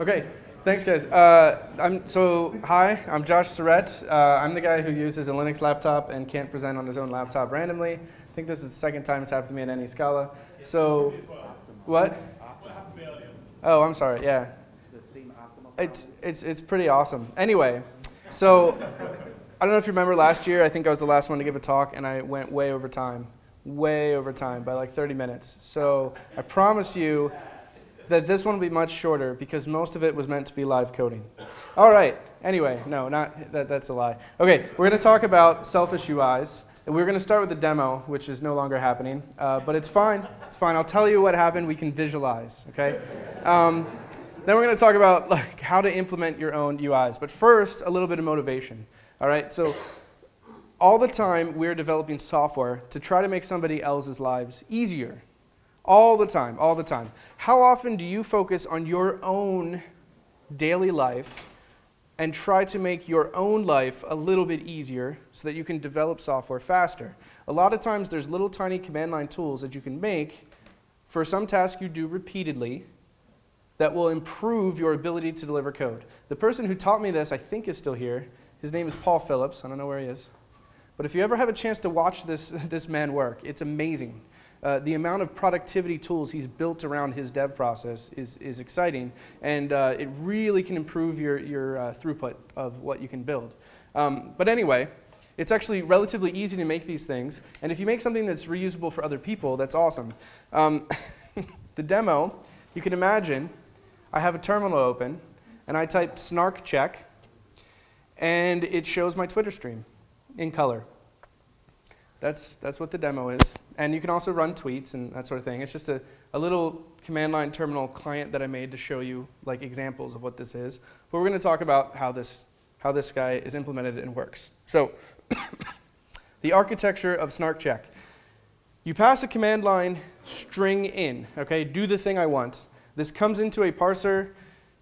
Okay, thanks guys. Hi, I'm Josh Suereth. I'm the guy who uses a Linux laptop and can't present on his own laptop randomly. I think this is the second time it's happened to me in any Scala. So, what? Oh, I'm sorry, yeah. It's pretty awesome. Anyway, so I don't know if you remember last year, I think I was the last one to give a talk and I went way over time by like 30 minutes. So I promise you that this one will be much shorter because most of it was meant to be live coding. All right, anyway, no, not that, that's a lie. Okay, we're gonna talk about selfish UIs. We're gonna start with a demo, which is no longer happening, but it's fine, it's fine. I'll tell you what happened, we can visualize, okay? Then we're gonna talk about like how to implement your own UIs, but first, a little bit of motivation, all right? So all the time, we're developing software to try to make somebody else's lives easier. All the time, all the time. How often do you focus on your own daily life and try to make your own life a little bit easier so that you can develop software faster? A lot of times there's little tiny command line tools that you can make for some task you do repeatedly that will improve your ability to deliver code. The person who taught me this, I think, is still here. His name is Paul Phillips. I don't know where he is. But if you ever have a chance to watch this man work, it's amazing. The amount of productivity tools he's built around his dev process is exciting, and it really can improve your throughput of what you can build. But anyway, it's actually relatively easy to make these things, and if you make something that's reusable for other people, that's awesome. The demo, you can imagine, I have a terminal open, and I type SnarkCheck, and it shows my Twitter stream in color. That's what the demo is. And you can also run tweets and that sort of thing. It's just a little command line terminal client that I made to show you like examples of what this is. But we're going to talk about how this guy is implemented and works. So the architecture of SnarkCheck. You pass a command line string in, okay? Do the thing I want. This comes into a parser.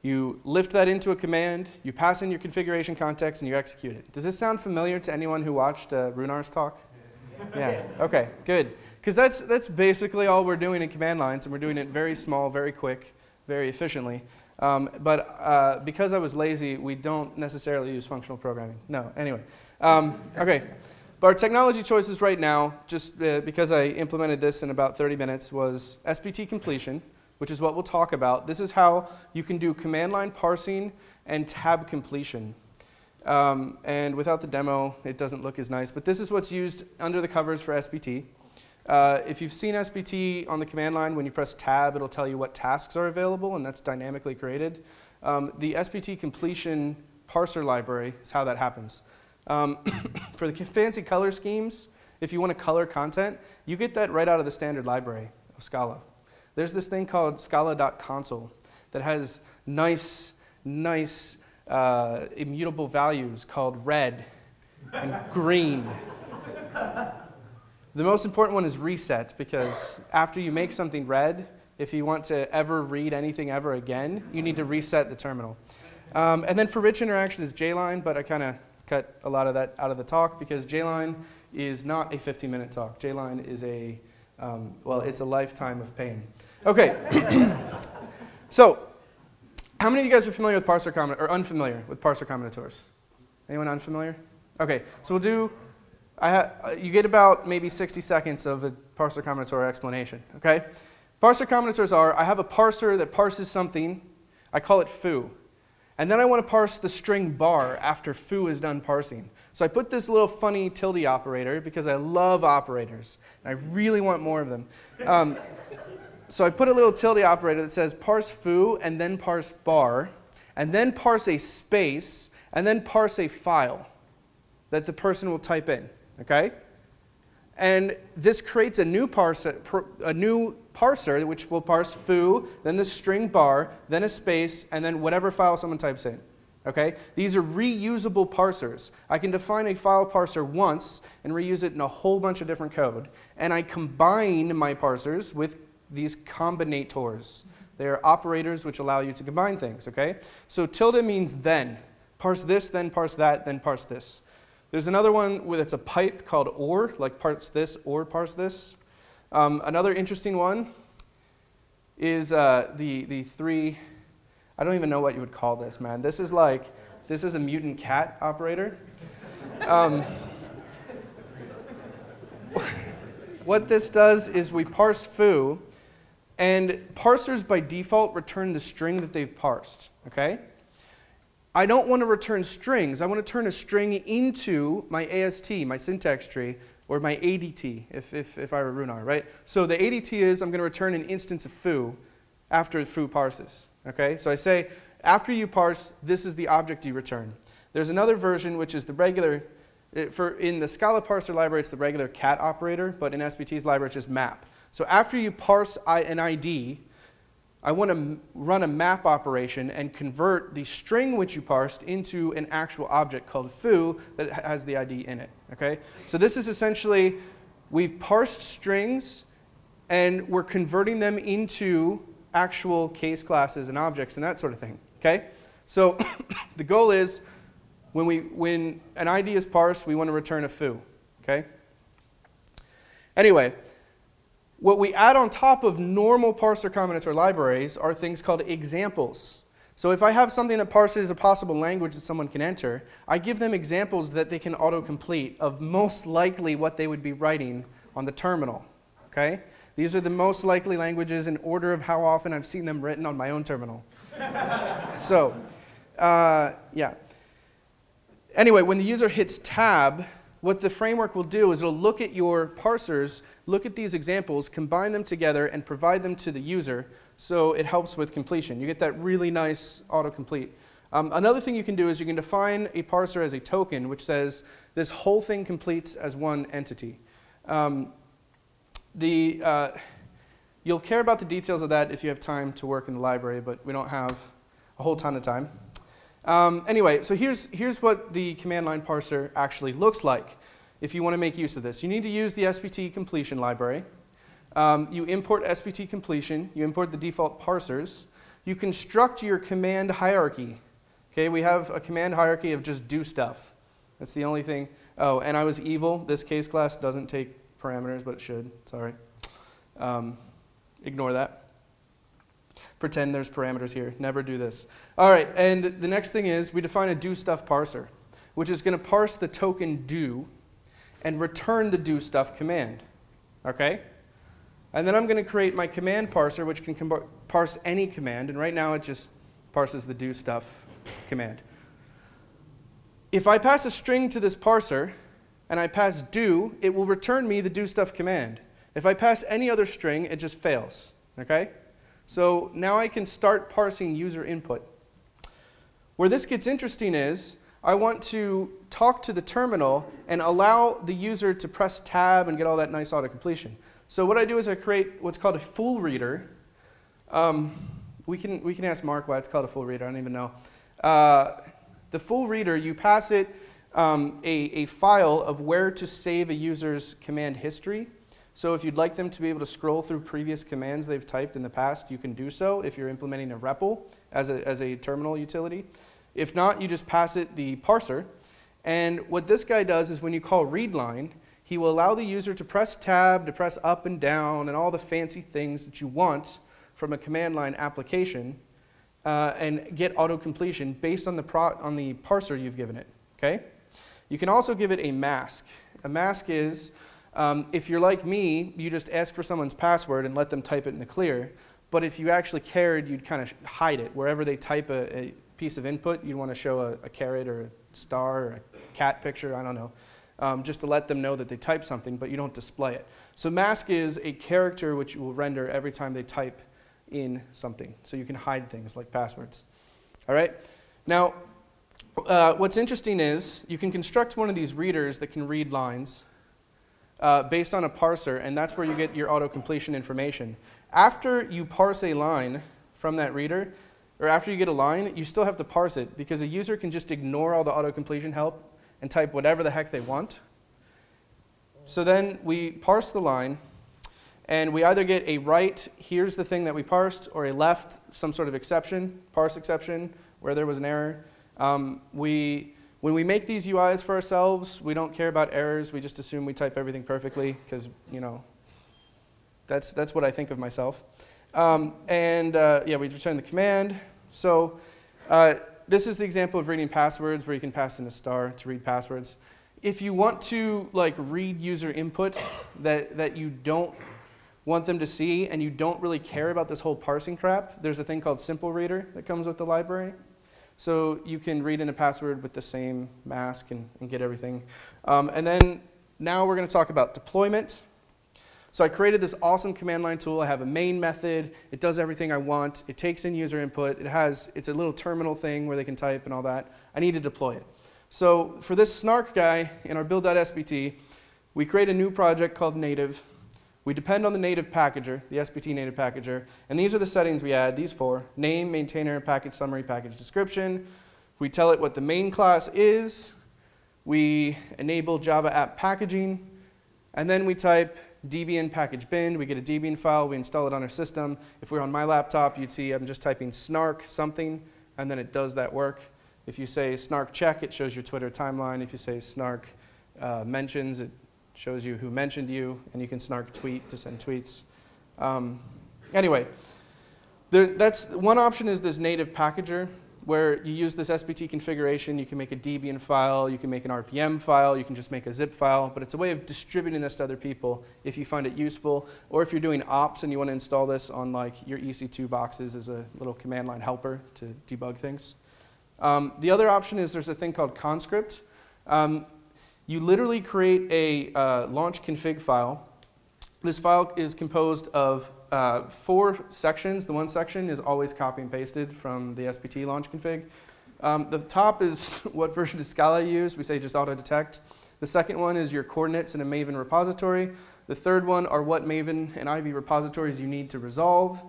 You lift that into a command. You pass in your configuration context and you execute it. Does this sound familiar to anyone who watched Runar's talk? Yeah, okay, good. Because that's basically all we're doing in command lines, and we're doing it very small, very quick, very efficiently. But because I was lazy, we don't necessarily use functional programming. No, anyway. Okay, but our technology choices right now, just because I implemented this in about 30 minutes, was SBT completion, which is what we'll talk about. This is how you can do command line parsing and tab completion. And without the demo, it doesn't look as nice. But this is what's used under the covers for SBT. If you've seen SBT on the command line, when you press tab, it'll tell you what tasks are available, and that's dynamically created. The SBT completion parser library is how that happens. For the fancy color schemes, if you want to color content, you get that right out of the standard library of Scala. There's this thing called Scala.console that has nice immutable values called red and green. The most important one is reset, because after you make something red, if you want to ever read anything ever again, you need to reset the terminal. And then for rich interaction is JLine, but I kind of cut a lot of that out of the talk because JLine is not a 15-minute talk. JLine is a, well, it's a lifetime of pain. Okay, so how many of you guys are familiar with parser combinators, or unfamiliar with parser combinators? Anyone unfamiliar? Okay, so we'll do, you get about maybe 60 seconds of a parser combinator explanation, okay? Parser combinators are, I have a parser that parses something, I call it foo, and then I want to parse the string bar after foo is done parsing. So I put this little funny tilde operator because I love operators, and I really want more of them. So I put a little tilde operator that says parse foo and then parse bar and then parse a space and then parse a file that the person will type in, okay? And this creates a new parser which will parse foo, then the string bar, then a space, and then whatever file someone types in, okay? These are reusable parsers. I can define a file parser once and reuse it in a whole bunch of different code. And I combine my parsers with these combinators. They are operators which allow you to combine things, okay? So tilde means then. Parse this, then parse that, then parse this. There's another one that's a pipe called or, like parse this or parse this. Another interesting one is the three, I don't even know what you would call this, man. This is like, this is a mutant cat operator. What this does is we parse foo, and parsers by default return the string that they've parsed, okay? I don't want to return strings. I want to turn a string into my AST, my syntax tree, or my ADT, if I were Runar, right? So the ADT is I'm going to return an instance of foo after foo parses, okay? So I say, after you parse, this is the object you return. There's another version, which is the regular, in the Scala parser library, it's the regular cat operator, but in SBT's library, it's just map. So after you parse an ID, I want to run a map operation and convert the string which you parsed into an actual object called foo that has the ID in it, okay? So this is essentially, we've parsed strings and we're converting them into actual case classes and objects and that sort of thing, okay? So the goal is when an ID is parsed, we want to return a foo, okay? Anyway. What we add on top of normal parser combinator libraries are things called examples. So if I have something that parses a possible language that someone can enter, I give them examples that they can autocomplete of most likely what they would be writing on the terminal. Okay? These are the most likely languages in order of how often I've seen them written on my own terminal. So, yeah. Anyway, when the user hits tab, what the framework will do is it'll look at your parsers, look at these examples, combine them together, and provide them to the user, so it helps with completion. You get that really nice autocomplete. Another thing you can do is you can define a parser as a token, which says this whole thing completes as one entity. You'll care about the details of that if you have time to work in the library, but we don't have a whole ton of time. Anyway, so here's what the command line parser actually looks like. If you want to make use of this, you need to use the SBT completion library. You import SBT completion, you import the default parsers, you construct your command hierarchy. Okay, we have a command hierarchy of just do stuff. That's the only thing. Oh, and I was evil. This case class doesn't take parameters, but it should. Sorry. Ignore that. Pretend there's parameters here. Never do this. All right, and the next thing is we define a do stuff parser, which is going to parse the token do and return the do stuff command, okay? And then I'm going to create my command parser, which can parse any command, and right now it just parses the do stuff command. If I pass a string to this parser, and I pass do, it will return me the do stuff command. If I pass any other string, it just fails, okay? So now I can start parsing user input. Where this gets interesting is, I want to talk to the terminal and allow the user to press tab and get all that nice autocompletion. So what I do is I create what's called a full reader. We can ask Mark why it's called a full reader. I don't even know. The full reader, you pass it a file of where to save a user's command history. So if you'd like them to be able to scroll through previous commands they've typed in the past, you can do so if you're implementing a REPL as a terminal utility. If not, you just pass it the parser. And what this guy does is when you call readline, he will allow the user to press tab, to press up and down, and all the fancy things that you want from a command line application, and get autocompletion based on the parser you've given it, okay? You can also give it a mask. A mask is, if you're like me, you just ask for someone's password and let them type it in the clear. But if you actually cared, you'd kind of hide it. Wherever they type a piece of input, you'd want to show a carrot or a star or a cat picture, I don't know, just to let them know that they typed something, but you don't display it. So mask is a character which you will render every time they type in something. So you can hide things like passwords. All right? Now, what's interesting is you can construct one of these readers that can read lines based on a parser, and that's where you get your autocompletion information. After you parse a line from that reader, or after you get a line, you still have to parse it because a user can just ignore all the autocompletion help and type whatever the heck they want. So then we parse the line, and we either get a right, here's the thing that we parsed, or a left, some sort of exception, parse exception, where there was an error. When we make these UIs for ourselves, we don't care about errors. We just assume we type everything perfectly because, you know, that's what I think of myself. Yeah, we return the command. So this is the example of reading passwords where you can pass in a star to read passwords. If you want to like read user input that you don't want them to see and you don't really care about this whole parsing crap, there's a thing called Simple Reader that comes with the library. So you can read in a password with the same mask and get everything. And then now we're going to talk about deployment. So I created this awesome command line tool. I have a main method. It does everything I want. It takes in user input. It's a little terminal thing where they can type and all that. I need to deploy it. So for this snark guy in our build.sbt, we create a new project called native. We depend on the native packager, the SBT native packager, and these are the settings we add, these four: name, maintainer, package summary, package description. We tell it what the main class is. We enable Java app packaging, and then we type Debian package bin. We get a Debian file, we install it on our system. If we're on my laptop, you'd see I'm just typing snark something, and then it does that work. If you say snark check, it shows your Twitter timeline. If you say snark mentions, it shows you who mentioned you, and you can snark tweet to send tweets. Anyway, that's one option, is this native packager, where you use this SBT configuration. You can make a Debian file, you can make an RPM file, you can just make a zip file, but it's a way of distributing this to other people if you find it useful, or if you're doing ops and you want to install this on like your EC2 boxes as a little command line helper to debug things. The other option is there's a thing called Conscript. You literally create a launch config file. This file is composed of four sections. The one section is always copy and pasted from the SBT launch config. The top is what version of Scala you use. We say just auto detect. The second one is your coordinates in a Maven repository. The third one are what Maven and Ivy repositories you need to resolve.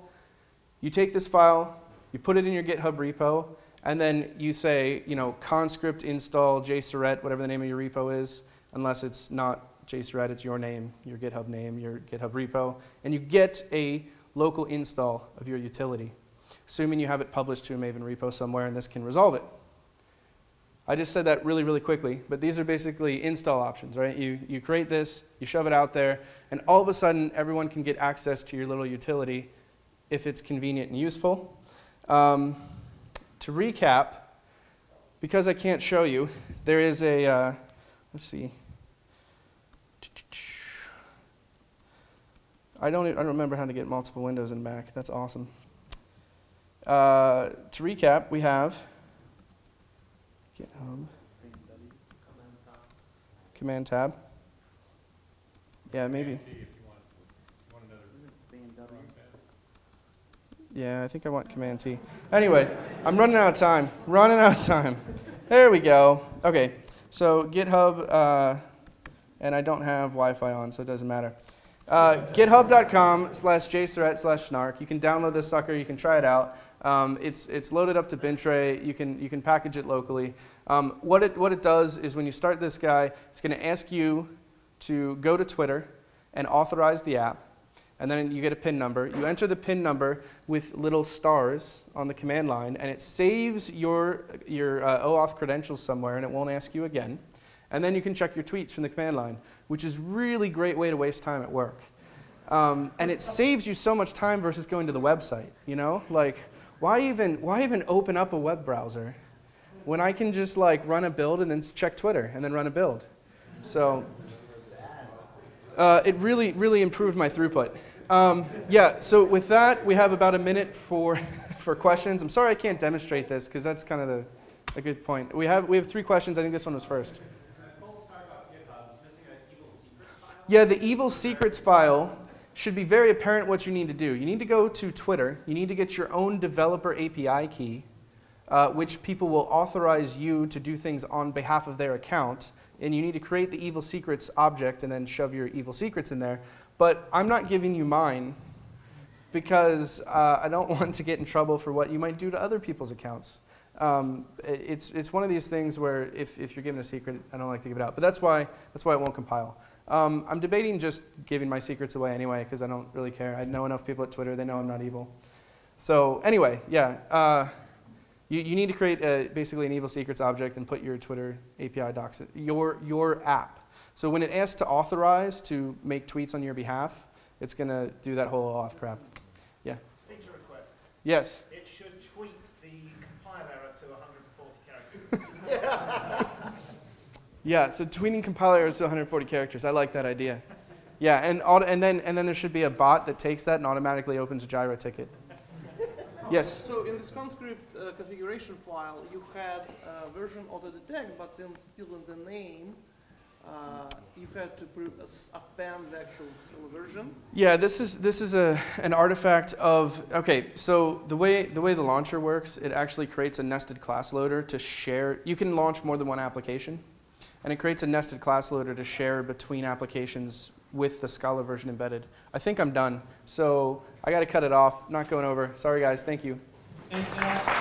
You take this file, you put it in your GitHub repo, and then you say, you know, conscript install jsuereth, whatever the name of your repo is, unless it's not jsuereth, it's your name, your GitHub name, your GitHub repo, and you get a local install of your utility, assuming you have it published to a Maven repo somewhere, and this can resolve it. I just said that really, really quickly, but these are basically install options, right? You create this, you shove it out there, and all of a sudden, everyone can get access to your little utility if it's convenient and useful. To recap, because I can't show you, there is a, let's see. I don't remember how to get multiple windows in Mac. That's awesome. To recap, we have GitHub, command tab. Yeah, maybe. Yeah, I think I want Command T. Anyway, I'm running out of time. There we go. Okay, so GitHub, and I don't have Wi-Fi on, so it doesn't matter. GitHub.com/jsuereth/snark. You can download this sucker. You can try it out. It's loaded up to Bintray. You can package it locally. What it does is when you start this guy, it's going to ask you to go to Twitter and authorize the app. And then you get a PIN number. You enter the PIN number with little stars on the command line, and it saves your OAuth credentials somewhere, and it won't ask you again. And then you can check your tweets from the command line, which is a really great way to waste time at work. And it saves you so much time versus going to the website. You know, like why even open up a web browser when I can just like run a build and then check Twitter and then run a build? So. It really, really improved my throughput. Yeah, so with that, we have about a minute for questions. I'm sorry I can't demonstrate this, because that's kind of a good point. We have three questions. I think this one was first. Yeah, the evil secrets file should be very apparent what you need to do. You need to go to Twitter. You need to get your own developer API key, which people will authorize you to do things on behalf of their account. And you need to create the evil secrets object and then shove your evil secrets in there. But I'm not giving you mine because I don't want to get in trouble for what you might do to other people's accounts. It's one of these things where if you're given a secret, I don't like to give it out. But that's why it won't compile. I'm debating just giving my secrets away anyway because I don't really care. I know enough people at Twitter. They know I'm not evil. So anyway, yeah. You need to create basically an evil secrets object and put your Twitter API docs, your app. So when it asks to authorize to make tweets on your behalf, it's going to do that whole auth crap. Yeah. Yes? It should tweet the compile error to 140 characters. Yeah, so tweeting compile errors to 140 characters. I like that idea. Yeah, and then there should be a bot that takes that and automatically opens a gyro ticket. Yes? So in this conscript configuration file, you had a version auto detect, but then still in the name, you had to append the actual Scala version. Yeah, this is an artifact of, okay, so the way the launcher works, it actually creates a nested class loader to share. You can launch more than one application, and it creates a nested class loader to share between applications with the Scala version embedded. I think I'm done, so I got to cut it off. Not going over. Sorry, guys. Thank you. Thanks,